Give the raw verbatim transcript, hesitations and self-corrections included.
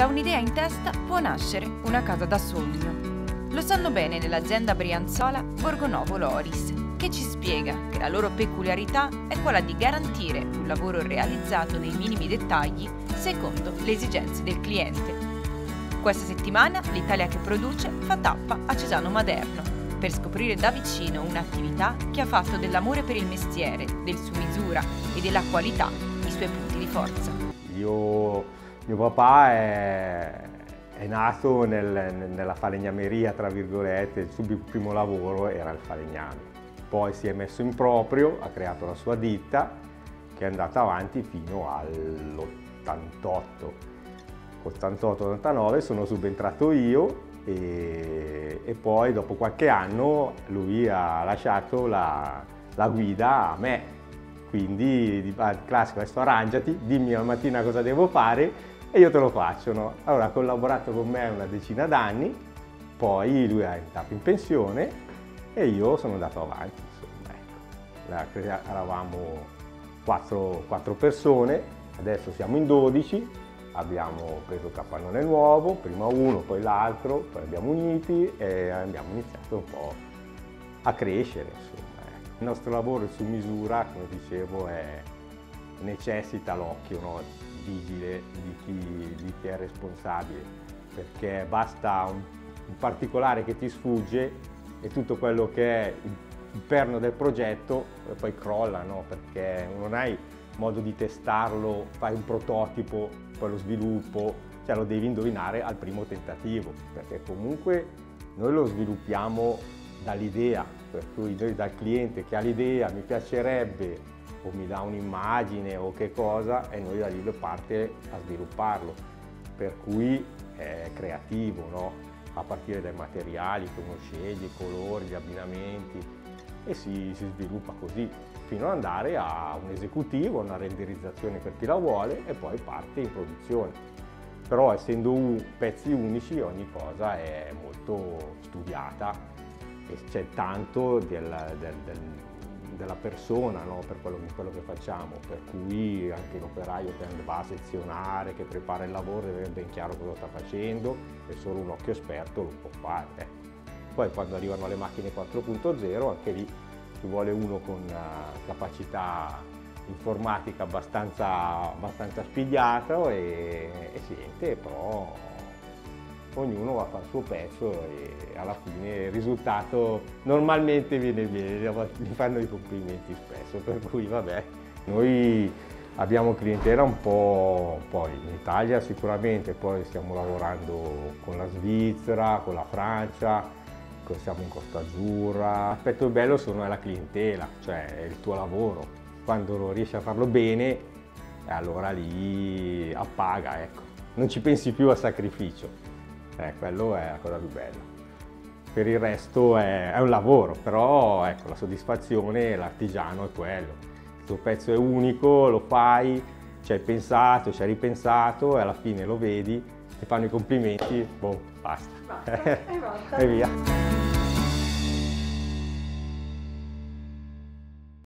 Da un'idea in testa può nascere una casa da sogno. Lo sanno bene nell'azienda Brianzola Borgonovo Loris, che ci spiega che la loro peculiarità è quella di garantire un lavoro realizzato nei minimi dettagli secondo le esigenze del cliente. Questa settimana l'Italia che produce fa tappa a Cesano Maderno per scoprire da vicino un'attività che ha fatto dell'amore per il mestiere, del su misura e della qualità i suoi punti di forza. Io, mio papà è, è nato nel, nella falegnameria, tra virgolette, il suo primo lavoro era il falegname. Poi si è messo in proprio, ha creato la sua ditta che è andata avanti fino all'ottantotto. ottantotto ottantanove sono subentrato io e, e poi dopo qualche anno lui ha lasciato la, la guida a me, quindi al classico adesso arrangiati, dimmi la mattina cosa devo fare e io te lo faccio, no? Allora ha collaborato con me una decina d'anni, poi lui è andato in pensione e io sono andato avanti, insomma, ecco. Eravamo quattro, quattro persone, adesso siamo in dodici. Abbiamo preso il capannone nuovo, prima uno, poi l'altro, poi abbiamo uniti e abbiamo iniziato un po' a crescere, insomma. Il nostro lavoro su misura, come dicevo, è, necessita l'occhio, no? Vigile di chi, di chi è responsabile, perché basta un, un particolare che ti sfugge e tutto quello che è il perno del progetto poi crolla, no? Perché non hai modo di testarlo, fai un prototipo, poi lo sviluppo, cioè lo devi indovinare al primo tentativo, perché comunque noi lo sviluppiamo dall'idea, per cui noi dal cliente che ha l'idea, mi piacerebbe o mi dà un'immagine o che cosa, e noi da lì parte a svilupparlo, per cui è creativo, no? A partire dai materiali che uno sceglie, i colori, gli abbinamenti, e si, si sviluppa così fino ad andare a un esecutivo, una renderizzazione per chi la vuole e poi parte in produzione. Però essendo un, pezzi unici ogni cosa è molto studiata e c'è tanto del, del, del, della persona, no? Per quello, quello che facciamo, per cui anche l'operaio che va a sezionare, che prepara il lavoro deve avere ben chiaro cosa sta facendo e solo un occhio esperto lo può fare. Eh. Poi quando arrivano le macchine quattro punto zero anche lì ci vuole uno con uh, capacità informatica abbastanza, abbastanza spigliata e, e niente, però ognuno va a fare il suo pezzo e alla fine il risultato normalmente viene bene, mi fanno i complimenti spesso, per cui vabbè, noi abbiamo clientela un po', poi in Italia sicuramente, poi stiamo lavorando con la Svizzera, con la Francia, siamo in Costa Azzurra. L'aspetto bello sono la clientela, cioè il tuo lavoro, quando riesci a farlo bene allora lì appaga, ecco, non ci pensi più al sacrificio, eh, quello è la cosa più bella. Per il resto è, è un lavoro, però ecco, la soddisfazione, l'artigiano è quello, il tuo pezzo è unico, lo fai, ci hai pensato, ci hai ripensato e alla fine lo vedi, ti fanno i complimenti, boh, basta, basta. E, basta. E via.